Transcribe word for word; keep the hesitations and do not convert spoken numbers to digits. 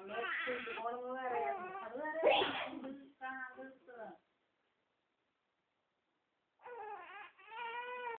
I'm not sure.